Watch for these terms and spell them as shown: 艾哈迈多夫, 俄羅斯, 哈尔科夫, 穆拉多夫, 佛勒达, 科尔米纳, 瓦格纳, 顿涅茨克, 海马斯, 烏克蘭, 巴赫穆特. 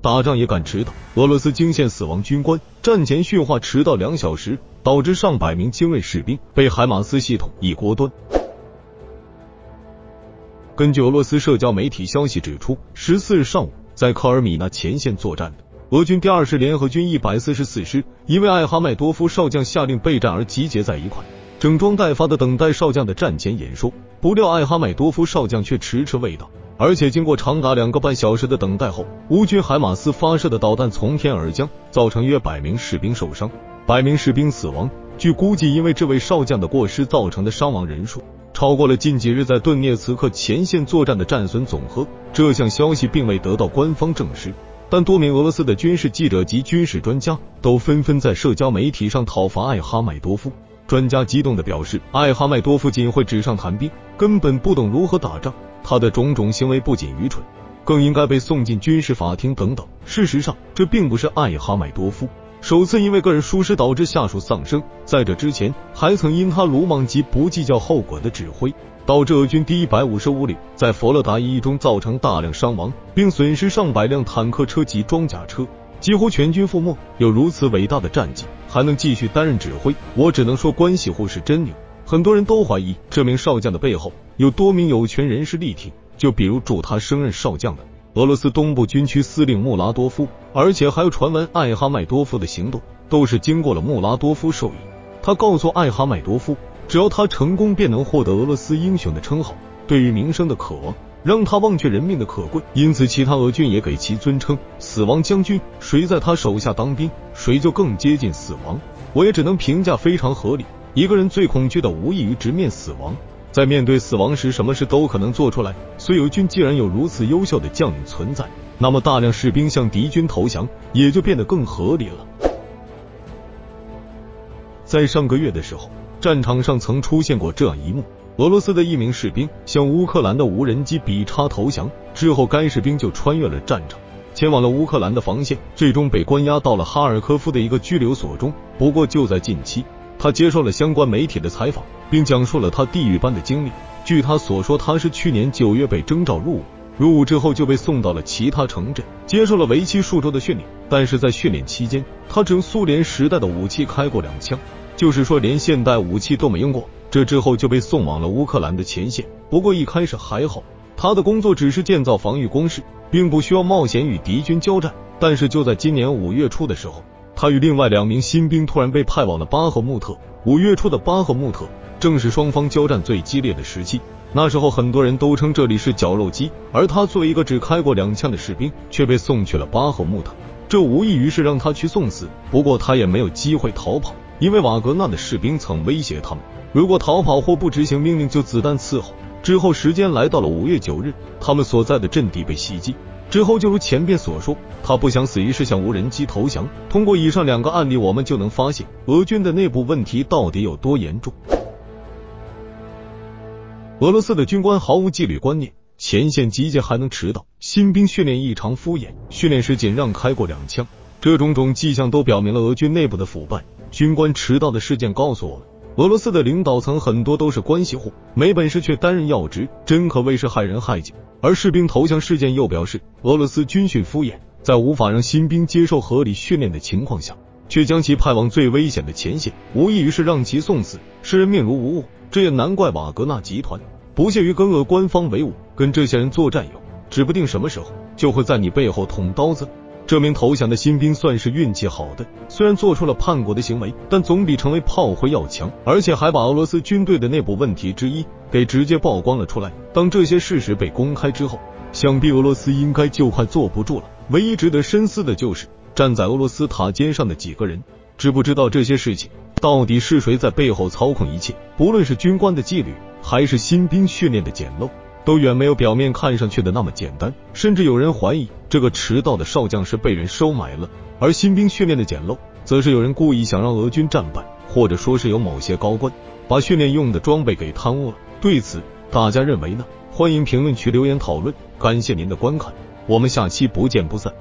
打仗也敢迟到。俄罗斯惊现死亡军官，战前训话迟到2小时，导致上百名精锐士兵被海马斯系统一锅端。根据俄罗斯社交媒体消息指出，14日上午，在科尔米纳前线作战的俄军第20联合军144师，一位艾哈迈多夫少将下令备战而集结在一块，整装待发的等待少将的战前演说。不料艾哈迈多夫少将却迟迟未到。 而且经过长达2个半小时的等待后，乌军海马斯发射的导弹从天而降，造成约100名士兵受伤，100名士兵死亡。据估计，因为这位少将的过失造成的伤亡人数，超过了近几日在顿涅茨克前线作战的战损总和。这项消息并未得到官方证实，但多名俄罗斯的军事记者及军事专家都纷纷在社交媒体上讨伐艾哈迈多夫。 专家激动地表示，艾哈迈多夫仅会纸上谈兵，根本不懂如何打仗。他的种种行为不仅愚蠢，更应该被送进军事法庭等等。事实上，这并不是艾哈迈多夫首次因为个人疏失导致下属丧生，在这之前还曾因他鲁莽及不计较后果的指挥，导致俄军第155旅在佛勒达一役中造成大量伤亡，并损失上百辆坦克车及装甲车。 几乎全军覆没，有如此伟大的战绩，还能继续担任指挥，我只能说关系户是真牛。很多人都怀疑这名少将的背后有多名有权人士力挺，就比如助他升任少将的俄罗斯东部军区司令穆拉多夫，而且还有传闻艾哈迈多夫的行动都是经过了穆拉多夫授意。他告诉艾哈迈多夫，只要他成功，便能获得俄罗斯英雄的称号。对于名声的渴望， 让他忘却人命的可贵，因此其他俄军也给其尊称“死亡将军”。谁在他手下当兵，谁就更接近死亡。我也只能评价非常合理。一个人最恐惧的无异于直面死亡，在面对死亡时，什么事都可能做出来。所以俄军既然有如此优秀的将领存在，那么大量士兵向敌军投降也就变得更合理了。在上个月的时候，战场上曾出现过这样一幕。 俄罗斯的一名士兵向乌克兰的无人机比插投降之后，该士兵就穿越了战场，前往了乌克兰的防线，最终被关押到了哈尔科夫的一个拘留所中。不过就在近期，他接受了相关媒体的采访，并讲述了他地狱般的经历。据他所说，他是去年9月被征召入伍，入伍之后就被送到了其他城镇，接受了为期数周的训练。但是在训练期间，他只用苏联时代的武器开过2枪，就是说连现代武器都没用过。 这之后就被送往了乌克兰的前线。不过一开始还好，他的工作只是建造防御工事，并不需要冒险与敌军交战。但是就在今年5月初的时候，他与另外2名新兵突然被派往了巴赫穆特。5月初的巴赫穆特正是双方交战最激烈的时期，那时候很多人都称这里是绞肉机，而他作为一个只开过2枪的士兵，却被送去了巴赫穆特，这无异于是让他去送死。不过他也没有机会逃跑，因为瓦格纳的士兵曾威胁他们， 如果逃跑或不执行命令，就子弹伺候。之后时间来到了5月9日，他们所在的阵地被袭击。之后就如前边所说，他不想死于是向无人机投降。通过以上2个案例，我们就能发现俄军的内部问题到底有多严重。俄罗斯的军官毫无纪律观念，前线集结还能迟到，新兵训练异常敷衍，训练时仅让开过2枪。这种迹象都表明了俄军内部的腐败。军官迟到的事件告诉我们， 俄罗斯的领导层很多都是关系户，没本事却担任要职，真可谓是害人害己。而士兵投降事件又表示，俄罗斯军训敷衍，在无法让新兵接受合理训练的情况下，却将其派往最危险的前线，无异于是让其送死，视人命如无物。这也难怪瓦格纳集团不屑于跟俄官方为伍，跟这些人做战友，指不定什么时候就会在你背后捅刀子。 这名投降的新兵算是运气好的，虽然做出了叛国的行为，但总比成为炮灰要强，而且还把俄罗斯军队的内部问题之一给直接曝光了出来。当这些事实被公开之后，想必俄罗斯应该就快坐不住了。唯一值得深思的就是站在俄罗斯塔尖上的几个人，知不知道这些事情到底是谁在背后操控一切？不论是军官的纪律，还是新兵训练的简陋， 都远没有表面看上去的那么简单，甚至有人怀疑这个迟到的少将是被人收买了，而新兵训练的简陋，则是有人故意想让俄军战败，或者说是有某些高官把训练用的装备给贪污了。对此，大家认为呢？欢迎评论区留言讨论。感谢您的观看，我们下期不见不散。